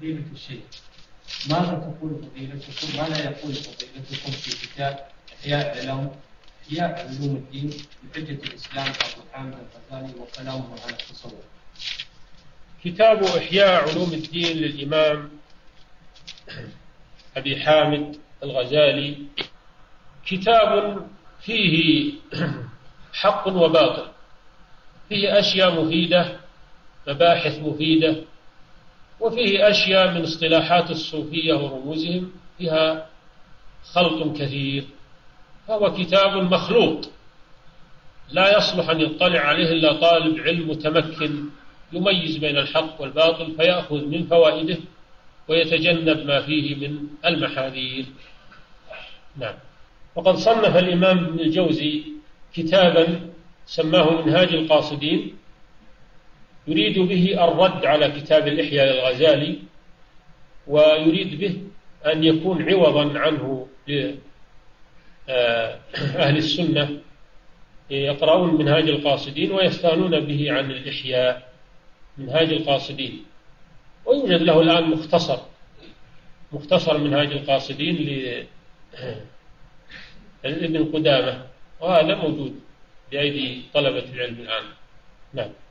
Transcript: فضيلة الشيخ، ماذا تقول فضيلتكم، ماذا يقول فضيلتكم في كتاب إحياء علوم الدين بحجة الإسلام أبو حامد الغزالي وكلامه على التصور؟ كتاب إحياء علوم الدين للإمام أبي حامد الغزالي كتاب فيه حق وباطل، فيه أشياء مفيدة، مباحث مفيدة، وفيه أشياء من اصطلاحات الصوفية ورموزهم فيها خلط كثير. فهو كتاب مخلوط لا يصلح أن يطلع عليه إلا طالب علم متمكن يميز بين الحق والباطل فيأخذ من فوائده ويتجنب ما فيه من المحاذير. نعم. وقد صنف الإمام ابن الجوزي كتابا سماه منهاج القاصدين يريد به الرد على كتاب الإحياء للغزالي، ويريد به أن يكون عوضا عنه لأهل السنة يقرؤون منهاج القاصدين ويستغنون به عن الإحياء. منهاج القاصدين، ويوجد له الآن مختصر منهاج القاصدين لابن قدامة، وهذا موجود بأيدي طلبة العلم الآن. نعم.